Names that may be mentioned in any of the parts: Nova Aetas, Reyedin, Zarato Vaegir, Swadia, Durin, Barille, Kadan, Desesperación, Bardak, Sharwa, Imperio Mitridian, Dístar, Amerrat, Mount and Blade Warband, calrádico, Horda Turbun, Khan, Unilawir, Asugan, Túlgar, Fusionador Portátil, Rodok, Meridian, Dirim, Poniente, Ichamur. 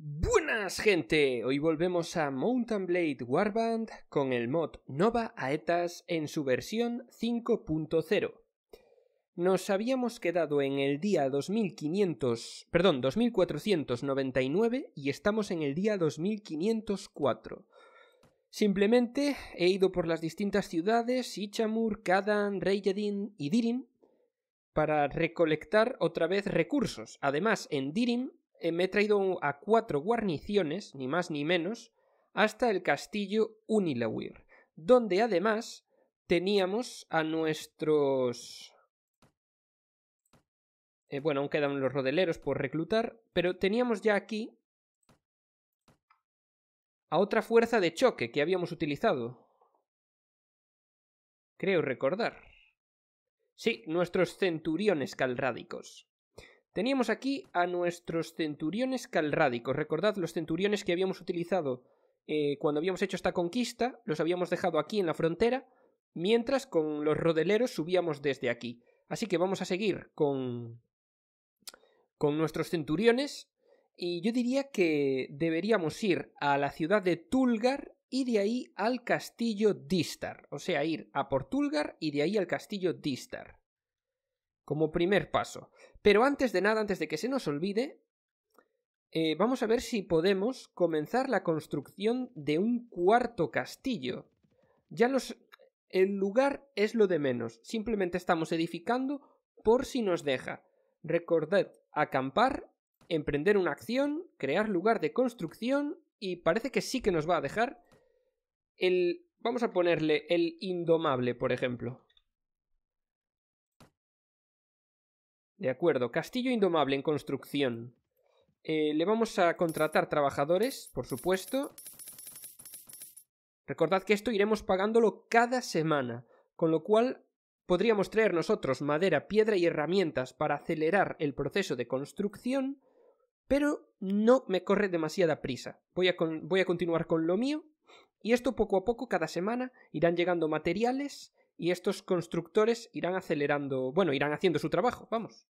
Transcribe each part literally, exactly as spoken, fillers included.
Buenas gente, hoy volvemos a Mount and Blade Warband con el mod Nova Aetas en su versión cinco punto cero. Nos habíamos quedado en el día dos mil quinientos, perdón, dos mil cuatrocientos noventa y nueve y estamos en el día dos mil quinientos cuatro. Simplemente he ido por las distintas ciudades, Ichamur, Kadan, Reyedin y Dirim, para recolectar otra vez recursos. Además, en Dirim me he traído a cuatro guarniciones, ni más ni menos, hasta el castillo Unilawir, donde además teníamos a nuestros... Eh, bueno, aún quedan los rodeleros por reclutar, pero teníamos ya aquí a otra fuerza de choque que habíamos utilizado. Creo recordar. Sí, nuestros centuriones calrádicos. Teníamos aquí a nuestros centuriones calrádicos. Recordad los centuriones que habíamos utilizado eh, cuando habíamos hecho esta conquista. Los habíamos dejado aquí en la frontera, mientras con los rodeleros subíamos desde aquí. Así que vamos a seguir con, con nuestros centuriones. Y yo diría que deberíamos ir a la ciudad de Túlgar y de ahí al castillo Dístar. O sea, ir a por Túlgar y de ahí al castillo Dístar, como primer paso. Pero antes de nada, antes de que se nos olvide, eh, vamos a ver si podemos comenzar la construcción de un cuarto castillo. Ya los... el lugar es lo de menos. Simplemente estamos edificando por si nos deja. Recordad, acampar, emprender una acción, crear lugar de construcción, y parece que sí que nos va a dejar el... Vamos a ponerle el indomable, por ejemplo. De acuerdo, castillo indomable en construcción. Eh, le vamos a contratar trabajadores, por supuesto. Recordad que esto iremos pagándolo cada semana, con lo cual podríamos traer nosotros madera, piedra y herramientas para acelerar el proceso de construcción, pero no me corre demasiada prisa. Voy a, con- voy a continuar con lo mío, y esto poco a poco, cada semana, irán llegando materiales. Y estos constructores irán acelerando... Bueno, irán haciendo su trabajo, vamos.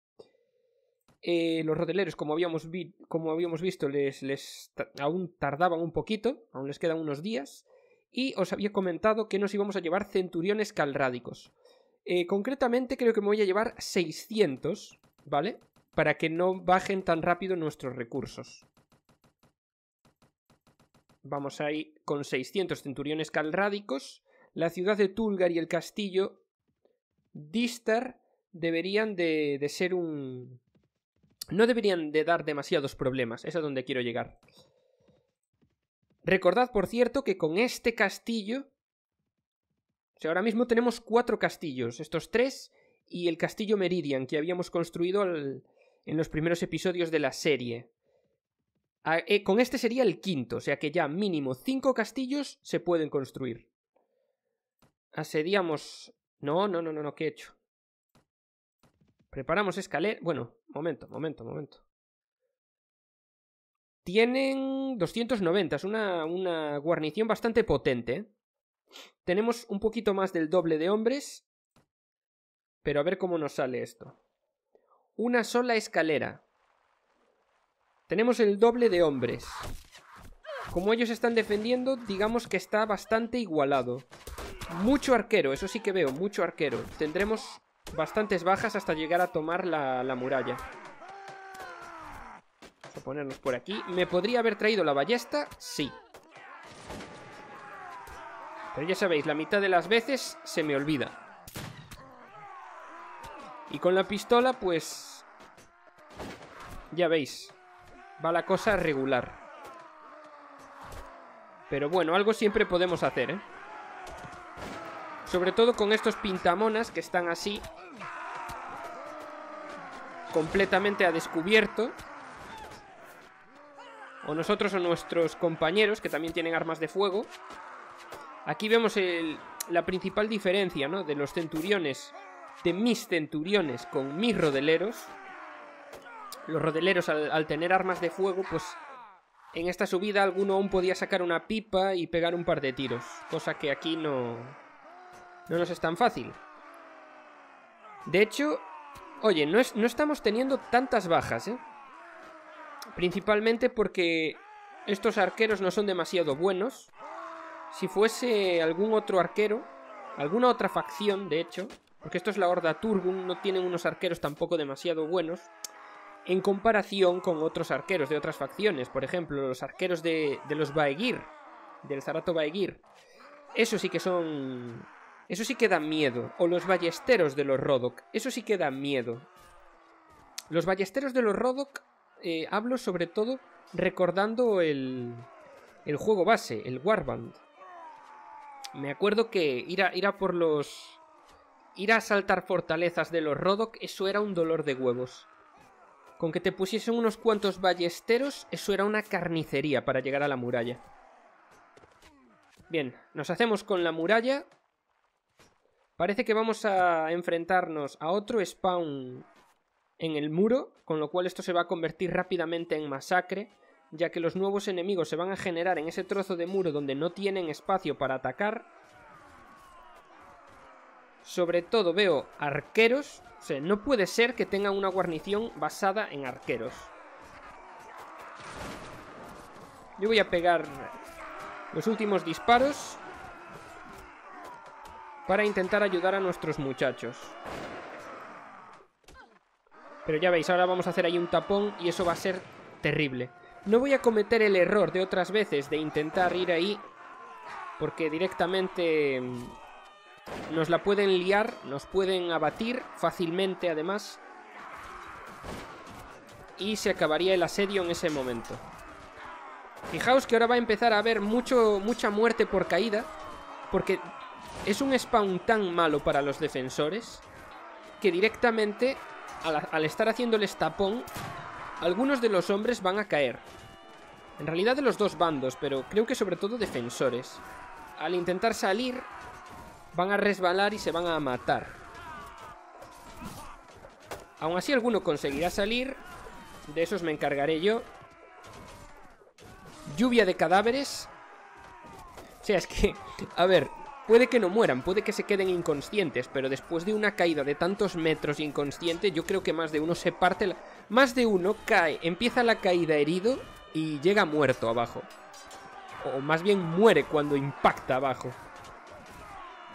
Eh, los rodeleros, como habíamos, vi... como habíamos visto, les, les ta... aún tardaban un poquito. Aún les quedan unos días. Y os había comentado que nos íbamos a llevar centuriones calrádicos. Eh, concretamente creo que me voy a llevar seiscientos, ¿vale? Para que no bajen tan rápido nuestros recursos. Vamos ahí con seiscientos centuriones calrádicos. La ciudad de Túlgar y el castillo Dístar deberían de, de ser un... No deberían de dar demasiados problemas. Es a donde quiero llegar. Recordad, por cierto, que con este castillo... O sea, ahora mismo tenemos cuatro castillos. Estos tres y el castillo Meridian, que habíamos construido al... en los primeros episodios de la serie. A... Eh, con este sería el quinto. O sea que ya mínimo cinco castillos se pueden construir. Asediamos... No, no, no, no, no, ¿qué he hecho? Preparamos escalera... Bueno, momento, momento, momento. Tienen doscientos noventa, es una, una guarnición bastante potente, ¿eh? Tenemos un poquito más del doble de hombres, pero a ver cómo nos sale esto. Una sola escalera. Tenemos el doble de hombres. Como ellos están defendiendo, digamos que está bastante igualado. Mucho arquero, eso sí que veo, mucho arquero. Tendremos bastantes bajas hasta llegar a tomar la, la muralla. Vamos a ponernos por aquí. ¿Me podría haber traído la ballesta? Sí. Pero ya sabéis, la mitad de las veces se me olvida. Y con la pistola, pues... Ya veis, va la cosa regular. Pero bueno, algo siempre podemos hacer, ¿eh? Sobre todo con estos pintamonas que están así, completamente a descubierto. O nosotros o nuestros compañeros, que también tienen armas de fuego. Aquí vemos el, la principal diferencia, ¿no? De los centuriones, de mis centuriones con mis rodeleros. Los rodeleros al, al tener armas de fuego, pues en esta subida alguno aún podía sacar una pipa y pegar un par de tiros. Cosa que aquí no... No nos es tan fácil. De hecho, oye, no, es, no estamos teniendo tantas bajas, ¿eh? Principalmente porque estos arqueros no son demasiado buenos. Si fuese algún otro arquero, alguna otra facción, de hecho, porque esto es la Horda Turbun, no tienen unos arqueros tampoco demasiado buenos en comparación con otros arqueros de otras facciones. Por ejemplo, los arqueros de, de los Vaegir, del Zarato Vaegir. Eso sí que son... Eso sí que da miedo. O los ballesteros de los Rodok. Eso sí que da miedo. Los ballesteros de los Rodok... Eh, hablo sobre todo recordando el, el juego base, el Warband. Me acuerdo que ir a, ir a por los... Ir a asaltar fortalezas de los Rodok, eso era un dolor de huevos. Con que te pusiesen unos cuantos ballesteros, eso era una carnicería para llegar a la muralla. Bien, nos hacemos con la muralla. Parece que vamos a enfrentarnos a otro spawn en el muro, con lo cual esto se va a convertir rápidamente en masacre, ya que los nuevos enemigos se van a generar en ese trozo de muro donde no tienen espacio para atacar. Sobre todo veo arqueros, o sea, no puede ser que tengan una guarnición basada en arqueros. Yo voy a pegar los últimos disparos para intentar ayudar a nuestros muchachos. Pero ya veis, ahora vamos a hacer ahí un tapón y eso va a ser terrible. No voy a cometer el error de otras veces de intentar ir ahí, porque directamente nos la pueden liar, nos pueden abatir fácilmente además. Y se acabaría el asedio en ese momento. Fijaos que ahora va a empezar a haber mucho, mucha muerte por caída, porque es un spawn tan malo para los defensores que directamente... Al, al estar haciéndoles tapón, algunos de los hombres van a caer. En realidad de los dos bandos, pero creo que sobre todo defensores. Al intentar salir, van a resbalar y se van a matar. Aún así alguno conseguirá salir. De esos me encargaré yo. Lluvia de cadáveres. O sea, es que... A ver... Puede que no mueran, puede que se queden inconscientes, pero después de una caída de tantos metros inconsciente, yo creo que más de uno se parte la... Más de uno cae, empieza la caída herido y llega muerto abajo. O más bien muere cuando impacta abajo.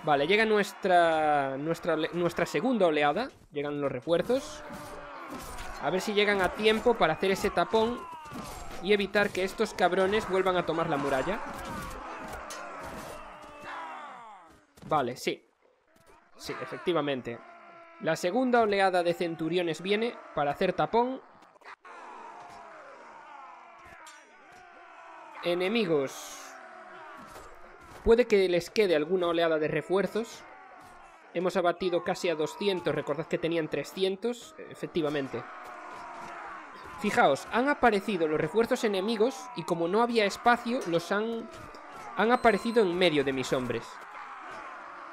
Vale, llega nuestra, nuestra, nuestra segunda oleada, llegan los refuerzos. A ver si llegan a tiempo para hacer ese tapón y evitar que estos cabrones vuelvan a tomar la muralla. Vale, sí. Sí, efectivamente. La segunda oleada de centuriones viene para hacer tapón. Enemigos. Puede que les quede alguna oleada de refuerzos. Hemos abatido casi a doscientos. Recordad que tenían trescientos. Efectivamente. Fijaos, han aparecido los refuerzos enemigos y como no había espacio, los han... Han aparecido en medio de mis hombres.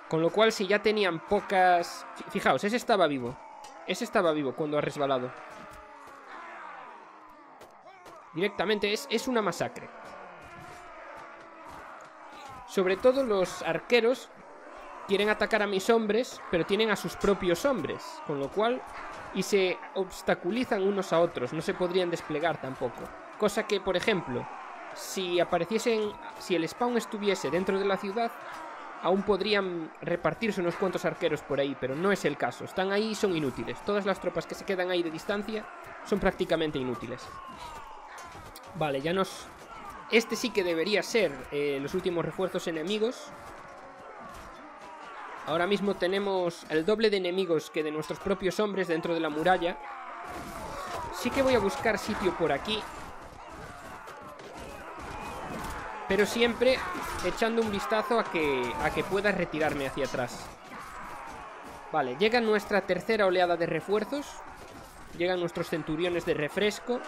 Con lo cual, si ya tenían pocas... Fijaos, ese estaba vivo. Ese estaba vivo cuando ha resbalado. Directamente es, es una masacre. Sobre todo los arqueros quieren atacar a mis hombres, pero tienen a sus propios hombres. Con lo cual... Y se obstaculizan unos a otros. No se podrían desplegar tampoco. Cosa que, por ejemplo, si apareciesen... Si el spawn estuviese dentro de la ciudad... Aún podrían repartirse unos cuantos arqueros por ahí, pero no es el caso. Están ahí y son inútiles. Todas las tropas que se quedan ahí de distancia son prácticamente inútiles. Vale, ya nos... Este sí que debería ser eh, los últimos refuerzos enemigos. Ahora mismo tenemos el doble de enemigos que de nuestros propios hombres dentro de la muralla. Sí que voy a buscar sitio por aquí. Pero siempre... Echando un vistazo a que, a que pueda retirarme hacia atrás. Vale, llega nuestra tercera oleada de refuerzos. Llegan nuestros centuriones de refresco.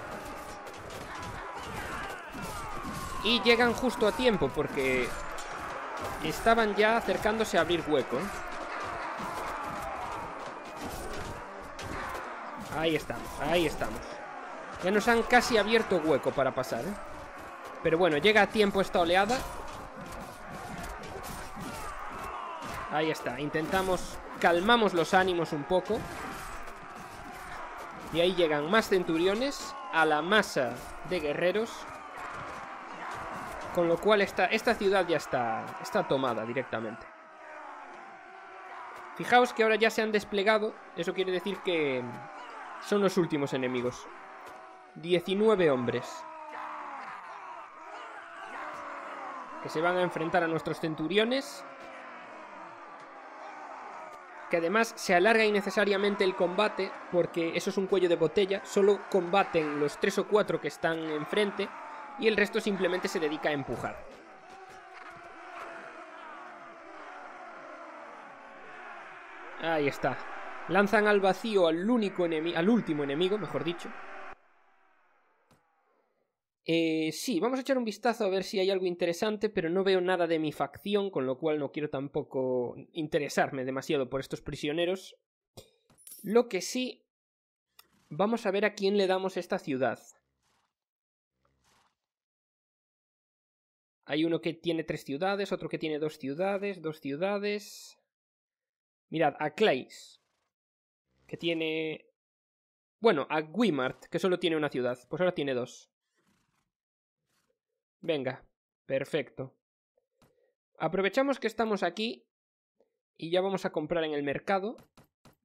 Y llegan justo a tiempo porque estaban ya acercándose a abrir hueco. Ahí estamos, ahí estamos. Ya nos han casi abierto hueco para pasar, ¿eh? Pero bueno, llega a tiempo esta oleada. Ahí está, intentamos, calmamos los ánimos un poco. Y ahí llegan más centuriones. a la masa de guerreros. Con lo cual esta, esta ciudad ya está, está tomada directamente. Fijaos que ahora ya se han desplegado. Eso quiere decir que son los últimos enemigos. diecinueve hombres que se van a enfrentar a nuestros centuriones. Que además se alarga innecesariamente el combate, porque eso es un cuello de botella. Solo combaten los tres o cuatro que están enfrente y el resto simplemente se dedica a empujar. Ahí está. Lanzan al vacío al único enemigo, al último enemigo, mejor dicho. Eh, sí, vamos a echar un vistazo a ver si hay algo interesante, pero no veo nada de mi facción, con lo cual no quiero tampoco interesarme demasiado por estos prisioneros. Lo que sí, vamos a ver a quién le damos esta ciudad. Hay uno que tiene tres ciudades, otro que tiene dos ciudades, dos ciudades... Mirad, a Clays, que tiene... Bueno, a Guimart, que solo tiene una ciudad, pues ahora tiene dos. Venga, perfecto. Aprovechamos que estamos aquí y ya vamos a comprar en el mercado,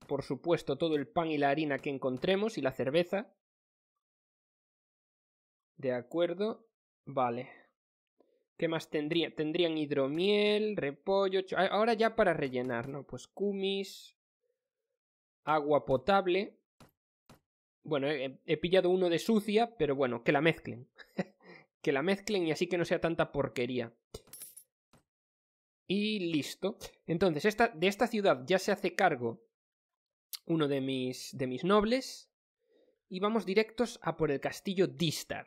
por supuesto, todo el pan y la harina que encontremos y la cerveza. De acuerdo, vale. ¿Qué más tendría? Tendrían hidromiel, repollo... Ahora ya para rellenar, ¿no? Pues kumis, agua potable... Bueno, he, he pillado uno de sucia, pero bueno, que la mezclen. Que la mezclen y así que no sea tanta porquería. Y listo. Entonces, esta, de esta ciudad ya se hace cargo uno de mis, de mis nobles. Y vamos directos a por el castillo Dístar.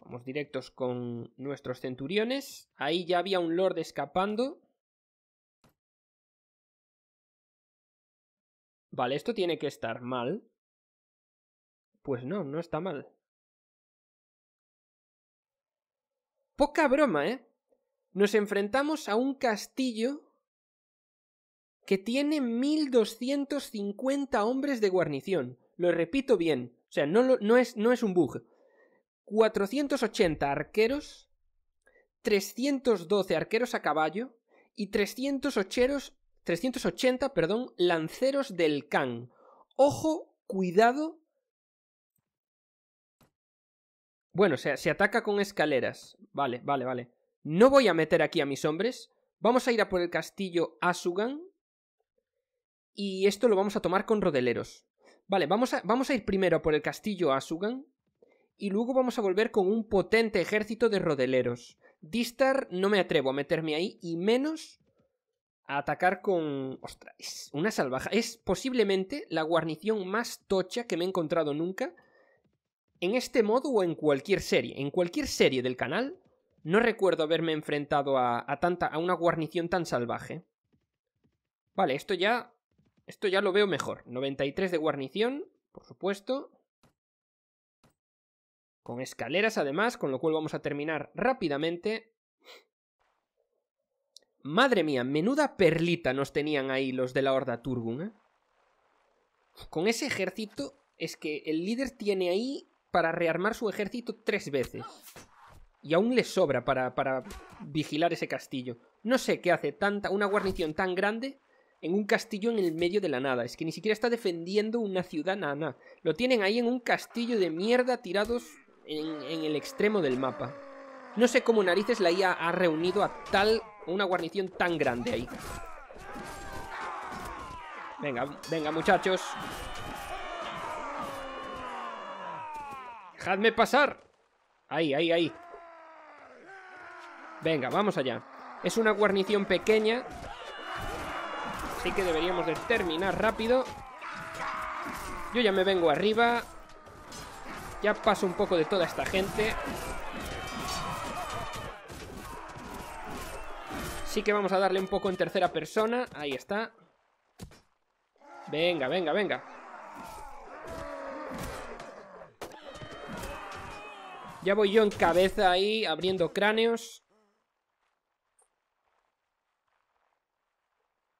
Vamos directos con nuestros centuriones. Ahí ya había un lord escapando. Vale, esto tiene que estar mal. Pues no, no está mal. Poca broma, ¿eh? Nos enfrentamos a un castillo que tiene mil doscientos cincuenta hombres de guarnición. Lo repito bien. O sea, no, lo, no, es, no es un bug. cuatrocientos ochenta arqueros, trescientos doce arqueros a caballo y trescientos ochenta, trescientos ochenta perdón, lanceros del Khan. Ojo, cuidado. Bueno, se, se ataca con escaleras. Vale, vale, vale. No voy a meter aquí a mis hombres. Vamos a ir a por el castillo Asugan. Y esto lo vamos a tomar con rodeleros. Vale, vamos a, vamos a ir primero a por el castillo Asugan. Y luego vamos a volver con un potente ejército de rodeleros. Dístar no me atrevo a meterme ahí. Y menos a atacar con... Ostras, es una salvaja. Es posiblemente la guarnición más tocha que me he encontrado nunca... En este modo o en cualquier serie, en cualquier serie del canal, no recuerdo haberme enfrentado a, a, tanta, a una guarnición tan salvaje. Vale, esto ya, esto ya lo veo mejor. noventa y tres de guarnición, por supuesto. Con escaleras además, con lo cual vamos a terminar rápidamente. Madre mía, menuda perlita nos tenían ahí los de la Horda Turbun, ¿eh? Con ese ejército, es que el líder tiene ahí... para rearmar su ejército tres veces. Y aún le sobra para, para vigilar ese castillo. No sé qué hace tanta, una guarnición tan grande en un castillo en el medio de la nada. Es que ni siquiera está defendiendo una ciudad, nada, nada. Lo tienen ahí en un castillo de mierda tirados en, en el extremo del mapa. No sé cómo narices la I A ha reunido a tal una guarnición tan grande ahí. Venga, venga muchachos. ¡Dejadme pasar! Ahí, ahí, ahí. Venga, vamos allá. Es una guarnición pequeña, así que deberíamos de terminar rápido. Yo ya me vengo arriba. Ya paso un poco de toda esta gente. Sí que vamos a darle un poco en tercera persona. Ahí está. Venga, venga, venga. Ya voy yo en cabeza ahí, abriendo cráneos.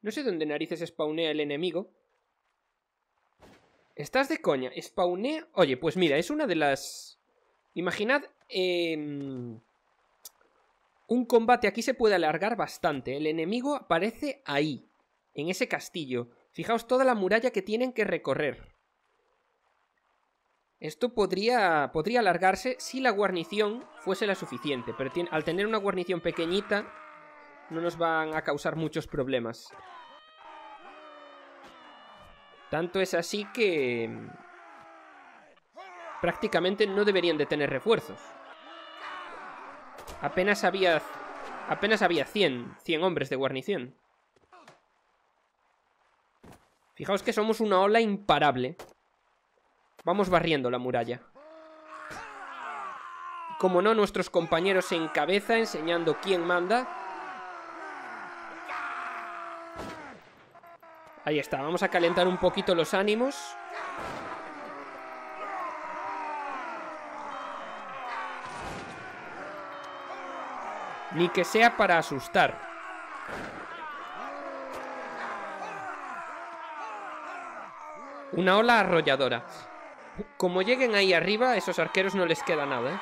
No sé dónde narices spawnea el enemigo. ¿Estás de coña? Spawné... Oye, pues mira, es una de las... Imaginad... Eh... Un combate aquí se puede alargar bastante. El enemigo aparece ahí, en ese castillo. Fijaos toda la muralla que tienen que recorrer. Esto podría, podría alargarse si la guarnición fuese la suficiente. Pero tiene, al tener una guarnición pequeñita, no nos van a causar muchos problemas. Tanto es así que... prácticamente no deberían de tener refuerzos. Apenas había... Apenas había cien, cien hombres de guarnición. Fijaos que somos una ola imparable. Vamos barriendo la muralla. Como no, nuestros compañeros se encabezan enseñando quién manda. Ahí está, vamos a calentar un poquito los ánimos. Ni que sea para asustar. Una ola arrolladora. Como lleguen ahí arriba, a esos arqueros no les queda nada, ¿eh?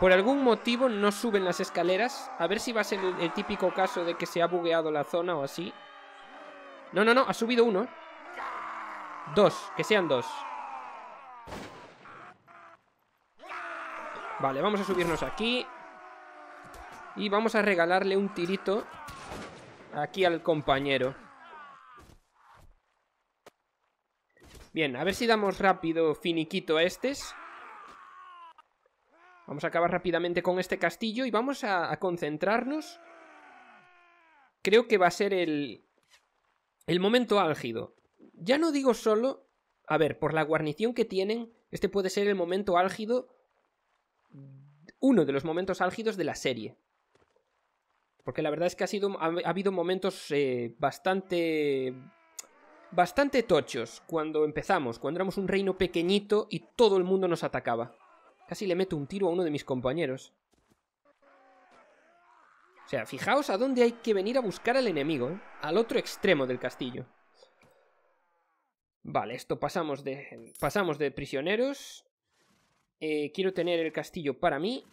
Por algún motivo no suben las escaleras. A ver si va a ser el, el típico caso de que se ha bugueado la zona o así. No, no, no, ha subido uno. Dos, que sean dos. Vale, vamos a subirnos aquí. Y vamos a regalarle un tirito aquí al compañero. Bien, a ver si damos rápido finiquito a estos. Vamos a acabar rápidamente con este castillo y vamos a, a concentrarnos. Creo que va a ser el, el momento álgido. Ya no digo solo... A ver, por la guarnición que tienen, este puede ser el momento álgido... Uno de los momentos álgidos de la serie. Porque la verdad es que ha, sido, ha, ha habido momentos eh, bastante... Bastante tochos cuando empezamos, cuando éramos un reino pequeñito y todo el mundo nos atacaba. Casi le meto un tiro a uno de mis compañeros. O sea, fijaos a dónde hay que venir a buscar al enemigo, ¿eh? Al otro extremo del castillo. Vale, esto pasamos de... Pasamos de prisioneros. Eh, quiero tener el castillo para mí.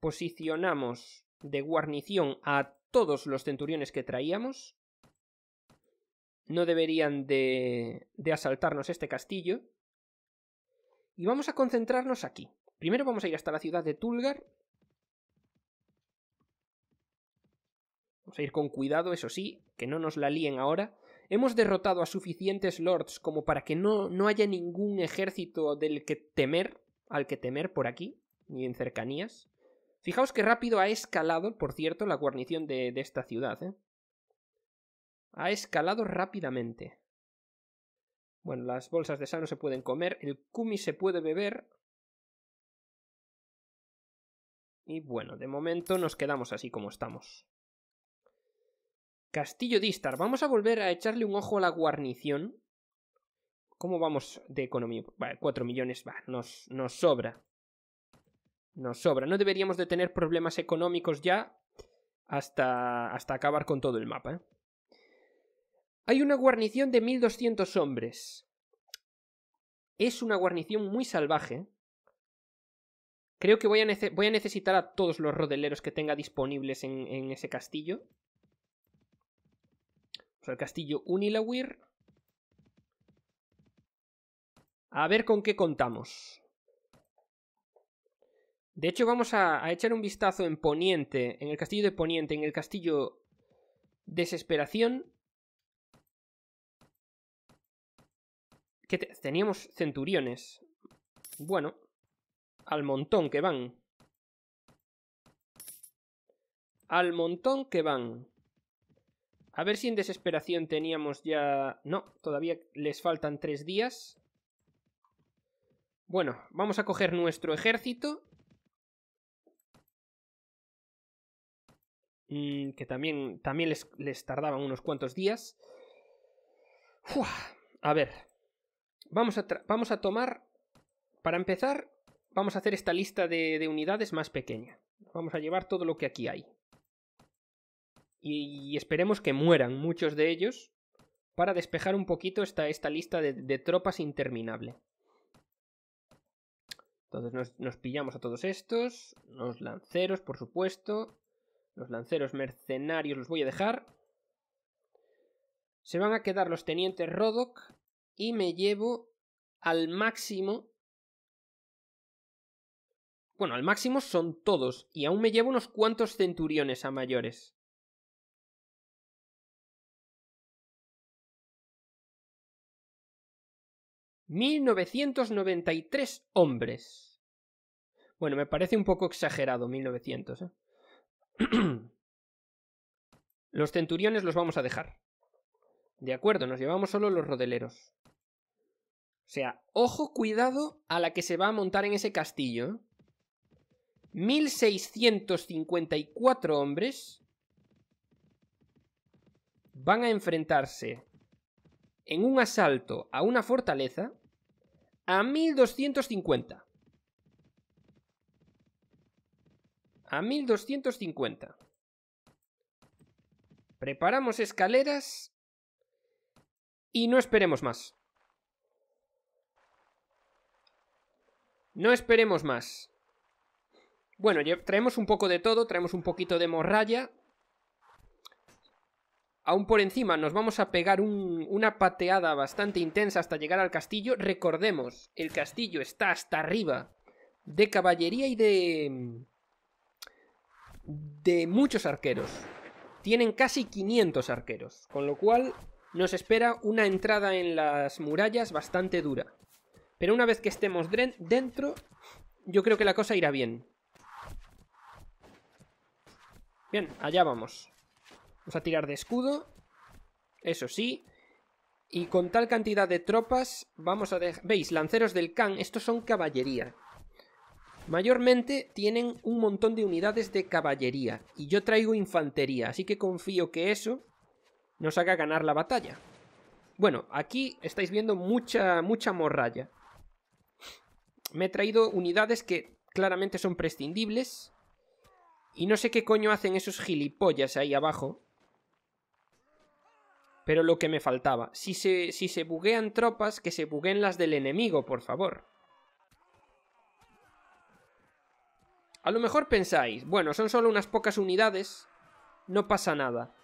Posicionamos de guarnición a todos los centuriones que traíamos. No deberían de, de asaltarnos este castillo. Y vamos a concentrarnos aquí. Primero vamos a ir hasta la ciudad de Túlgar. Vamos a ir con cuidado, eso sí, que no nos la líen ahora. Hemos derrotado a suficientes lords como para que no, no haya ningún ejército del que temer, al que temer por aquí, ni en cercanías. Fijaos que rápido ha escalado, por cierto, la guarnición de, de esta ciudad, ¿eh? Ha escalado rápidamente. Bueno, las bolsas de sano se pueden comer. El kumi se puede beber. Y bueno, de momento nos quedamos así como estamos. Castillo Dístar. Vamos a volver a echarle un ojo a la guarnición. ¿Cómo vamos de economía? Vale, cuatro millones. Va, nos, nos sobra. Nos sobra. No deberíamos de tener problemas económicos ya hasta, hasta acabar con todo el mapa, ¿eh? Hay una guarnición de mil doscientos hombres. Es una guarnición muy salvaje. Creo que voy a, nece voy a necesitar a todos los rodeleros que tenga disponibles en, en ese castillo. Vamos al castillo Unilawir. A ver con qué contamos. De hecho vamos a, a echar un vistazo en Poniente, en el castillo de Poniente, en el castillo Desesperación. Que teníamos centuriones. Bueno, al montón que van. Al montón que van. A ver si en desesperación teníamos ya... No, todavía les faltan tres días. Bueno, vamos a coger nuestro ejército. Mm, que también, también les, les tardaban unos cuantos días. Uf, a ver... Vamos a, vamos a tomar, para empezar, vamos a hacer esta lista de, de unidades más pequeña. Vamos a llevar todo lo que aquí hay. y, y esperemos que mueran muchos de ellos para despejar un poquito esta, esta lista de, de tropas interminable. Entonces nos, nos pillamos a todos estos, los lanceros por supuesto, los lanceros mercenarios los voy a dejar. Se van a quedar los tenientes Rodok y me llevo al máximo... Bueno, al máximo son todos y aún me llevo unos cuantos centuriones a mayores. mil novecientos noventa y tres hombres. Bueno, me parece un poco exagerado mil novecientos, ¿eh? Los centuriones los vamos a dejar. De acuerdo, nos llevamos solo los rodeleros. O sea, ojo, cuidado a la que se va a montar en ese castillo. mil seiscientos cincuenta y cuatro hombres van a enfrentarse en un asalto a una fortaleza a mil doscientos cincuenta. A mil doscientos cincuenta. Preparamos escaleras y no esperemos más. No esperemos más. Bueno, traemos un poco de todo, traemos un poquito de morralla. Aún por encima nos vamos a pegar un, una pateada bastante intensa hasta llegar al castillo. Recordemos, el castillo está hasta arriba de caballería y de... de muchos arqueros. Tienen casi quinientos arqueros, con lo cual nos espera una entrada en las murallas bastante dura. Pero una vez que estemos dentro, yo creo que la cosa irá bien. Bien, allá vamos. Vamos a tirar de escudo, eso sí, y con tal cantidad de tropas vamos a dejar... ¿Veis? Lanceros del Khan, estos son caballería. Mayormente tienen un montón de unidades de caballería, y yo traigo infantería, así que confío que eso nos haga ganar la batalla. Bueno, aquí estáis viendo mucha, mucha morralla. Me he traído unidades que claramente son prescindibles, y no sé qué coño hacen esos gilipollas ahí abajo. Pero lo que me faltaba. Si se, si se buguean tropas, que se bugueen las del enemigo, por favor. A lo mejor pensáis, bueno, son solo unas pocas unidades, no pasa nada.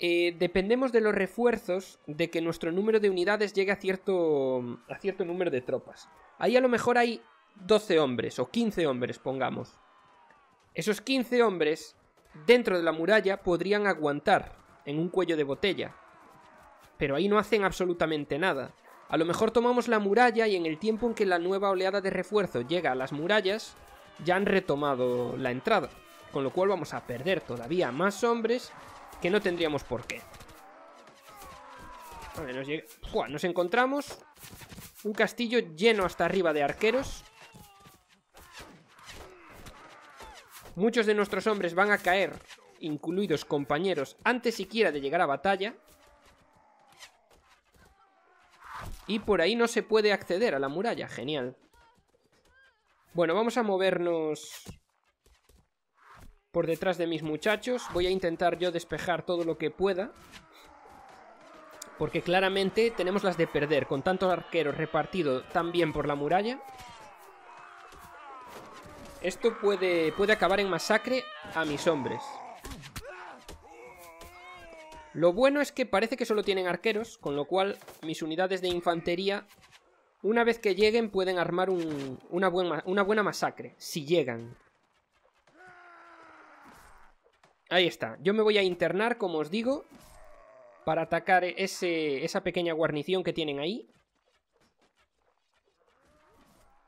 Eh, dependemos de los refuerzos, de que nuestro número de unidades llegue a cierto, a cierto número de tropas. Ahí a lo mejor hay doce hombres o quince hombres, pongamos. Esos quince hombres dentro de la muralla podrían aguantar en un cuello de botella. Pero ahí no hacen absolutamente nada. A lo mejor tomamos la muralla y en el tiempo en que la nueva oleada de refuerzo llega a las murallas, ya han retomado la entrada. Con lo cual vamos a perder todavía más hombres que no tendríamos por qué. Vale, nos, llega... Uah, nos encontramos un castillo lleno hasta arriba de arqueros. Muchos de nuestros hombres van a caer, incluidos compañeros, antes siquiera de llegar a batalla. Y por ahí no se puede acceder a la muralla. Genial. Bueno, vamos a movernos por detrás de mis muchachos. Voy a intentar yo despejar todo lo que pueda, porque claramente tenemos las de perder, con tantos arqueros repartidos tan bien por la muralla. Esto puede, puede acabar en masacre a mis hombres. Lo bueno es que parece que solo tienen arqueros, con lo cual mis unidades de infantería, una vez que lleguen, pueden armar un, una, buena, una buena masacre, si llegan. Ahí está. Yo me voy a internar, como os digo, para atacar ese, esa pequeña guarnición que tienen ahí.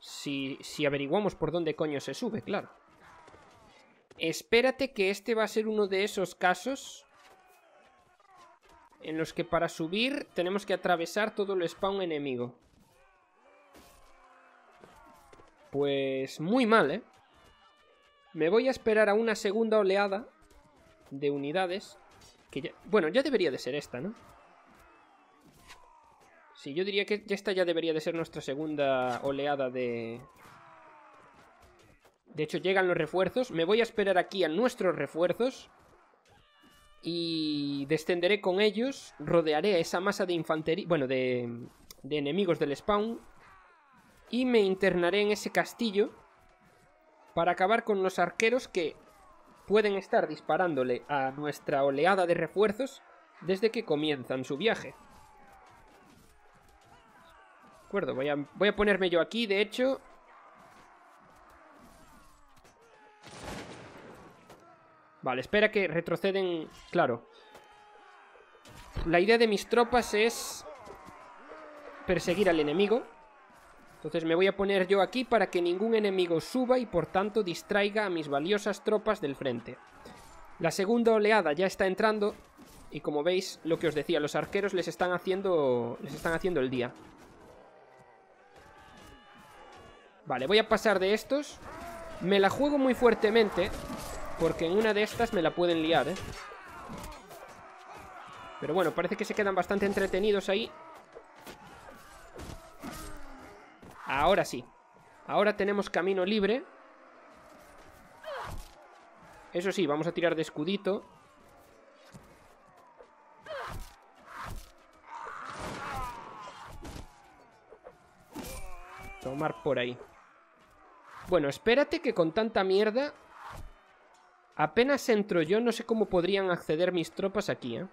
Si, si averiguamos por dónde coño se sube, claro. Espérate que este va a ser uno de esos casos en los que para subir tenemos que atravesar todo el spawn enemigo. Pues muy mal, ¿eh? Me voy a esperar a una segunda oleada de unidades. Que ya... Bueno, ya debería de ser esta, ¿no? Sí, yo diría que esta ya debería de ser nuestra segunda oleada de... De hecho, llegan los refuerzos. Me voy a esperar aquí a nuestros refuerzos. y descenderé con ellos, rodearé a esa masa de infantería, bueno, de, de enemigos del spawn, y me internaré en ese castillo para acabar con los arqueros que pueden estar disparándole a nuestra oleada de refuerzos desde que comienzan su viaje. De acuerdo, voy a, voy a ponerme yo aquí, de hecho. Vale, espera que retroceden. Claro. La idea de mis tropas es perseguir al enemigo. Entonces me voy a poner yo aquí para que ningún enemigo suba y por tanto distraiga a mis valiosas tropas del frente. La segunda oleada ya está entrando y como veis, lo que os decía, los arqueros les están haciendo, les están haciendo el día. Vale, voy a pasar de estos. Me la juego muy fuertemente porque en una de estas me la pueden liar, ¿eh? Pero bueno, parece que se quedan bastante entretenidos ahí. Ahora sí. Ahora tenemos camino libre. Eso sí, vamos a tirar de escudito. Tomar por ahí. Bueno, espérate que con tanta mierda... Apenas entro yo, no sé cómo podrían acceder mis tropas aquí, ¿eh?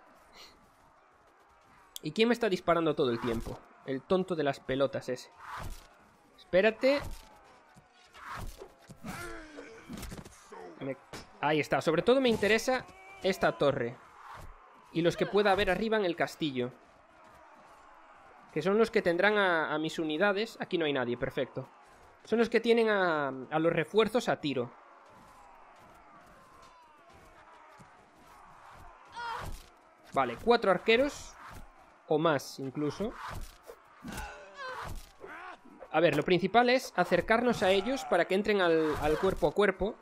¿Y quién me está disparando todo el tiempo? El tonto de las pelotas ese. Espérate. Me... Ahí está. Sobre todo me interesa esta torre. Y los que pueda haber arriba en el castillo. Que son los que tendrán a, a mis unidades. Aquí no hay nadie, perfecto. Son los que tienen a, a los refuerzos a tiro. Vale, cuatro arqueros. O más, incluso. A ver, lo principal es acercarnos a ellos para que entren al, al cuerpo a cuerpo.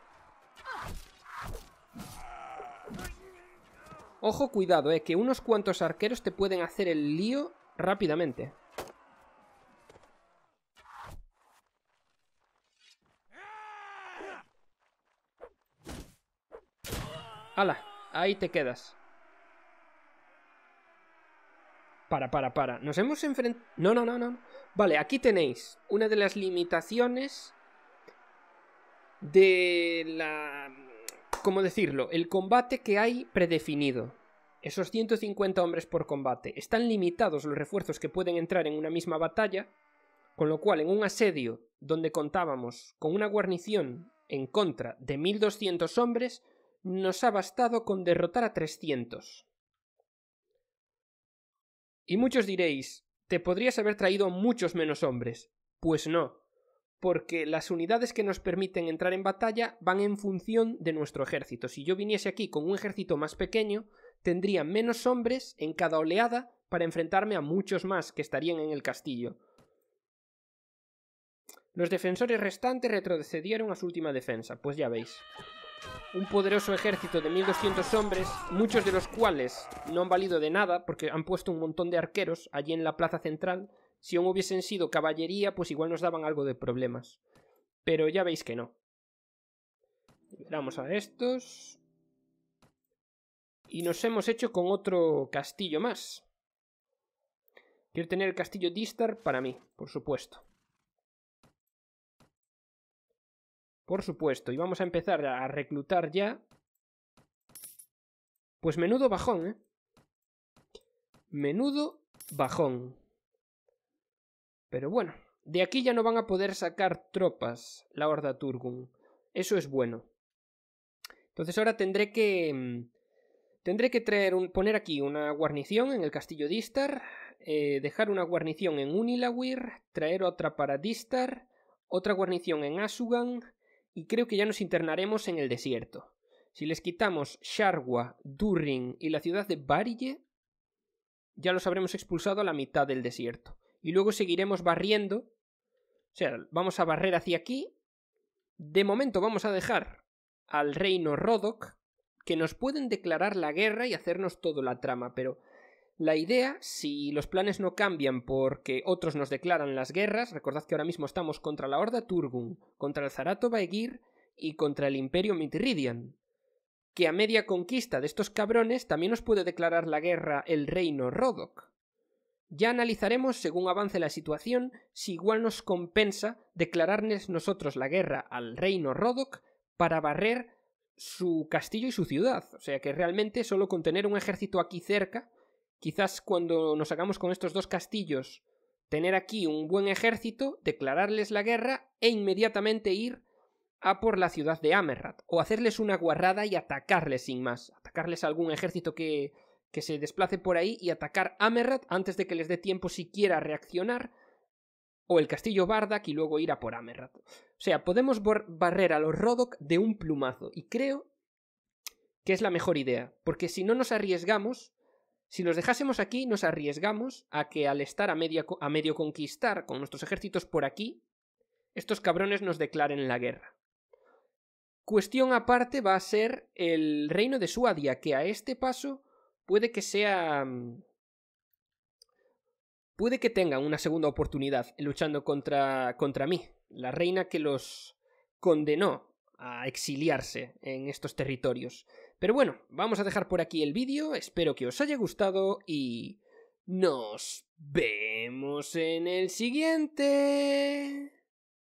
Ojo, cuidado, eh, que unos cuantos arqueros te pueden hacer el lío rápidamente. ¡Hala! Ahí te quedas. Para, para, para. Nos hemos enfrentado... No, no, no, no. Vale, aquí tenéis una de las limitaciones de la... ¿Cómo decirlo? El combate que hay predefinido. Esos ciento cincuenta hombres por combate. Están limitados los refuerzos que pueden entrar en una misma batalla, con lo cual en un asedio donde contábamos con una guarnición en contra de mil doscientos hombres, nos ha bastado con derrotar a trescientos. Y muchos diréis, te podrías haber traído muchos menos hombres. Pues no, porque las unidades que nos permiten entrar en batalla van en función de nuestro ejército. Si yo viniese aquí con un ejército más pequeño, tendría menos hombres en cada oleada para enfrentarme a muchos más que estarían en el castillo. Los defensores restantes retrocedieron a su última defensa, pues ya veis. Un poderoso ejército de mil doscientos hombres, muchos de los cuales no han valido de nada porque han puesto un montón de arqueros allí en la plaza central. Si aún hubiesen sido caballería, pues igual nos daban algo de problemas. Pero ya veis que no. Liberamos a estos. Y nos hemos hecho con otro castillo más. Quiero tener el castillo Dístar para mí, por supuesto. Por supuesto, y vamos a empezar a reclutar ya. Pues menudo bajón, ¿eh? Menudo bajón. Pero bueno, de aquí ya no van a poder sacar tropas la Horda Turbun. Eso es bueno. Entonces ahora tendré que... Tendré que traer un, poner aquí una guarnición en el castillo Dístar. Eh, dejar una guarnición en Unilawir. Traer otra para Dístar. Otra guarnición en Asugan. Y creo que ya nos internaremos en el desierto. Si les quitamos Sharwa, Durin y la ciudad de Barille, ya los habremos expulsado a la mitad del desierto. Y luego seguiremos barriendo. O sea, vamos a barrer hacia aquí. De momento vamos a dejar al reino Rodok, que nos pueden declarar la guerra y hacernos toda la trama. Pero la idea, si los planes no cambian porque otros nos declaran las guerras, recordad que ahora mismo estamos contra la Horda Turbun, contra el Zarato Vaegir y contra el Imperio Mitridian. que a media conquista de estos cabrones también os puede declarar la guerra el reino Rodok. Ya analizaremos, según avance la situación, si igual nos compensa declararles nosotros la guerra al reino Rodok para barrer su castillo y su ciudad. O sea que realmente solo con tener un ejército aquí cerca, quizás cuando nos hagamos con estos dos castillos, tener aquí un buen ejército, declararles la guerra e inmediatamente ir a por la ciudad de Amerrat, o hacerles una guarrada y atacarles sin más, atacarles a algún ejército que, que se desplace por ahí y atacar Amerrat antes de que les dé tiempo siquiera a reaccionar, o el castillo Bardak y luego ir a por Amerrat. O sea, podemos barrer a los Rodok de un plumazo, y creo que es la mejor idea, porque si no nos arriesgamos, si los dejásemos aquí, nos arriesgamos a que al estar a, media, a medio conquistar con nuestros ejércitos por aquí, estos cabrones nos declaren la guerra. Cuestión aparte va a ser el reino de Swadia, que a este paso puede que sea... puede que tengan una segunda oportunidad luchando contra, contra mí, la reina que los condenó a exiliarse en estos territorios. Pero bueno, vamos a dejar por aquí el vídeo, espero que os haya gustado y... nos vemos en el siguiente...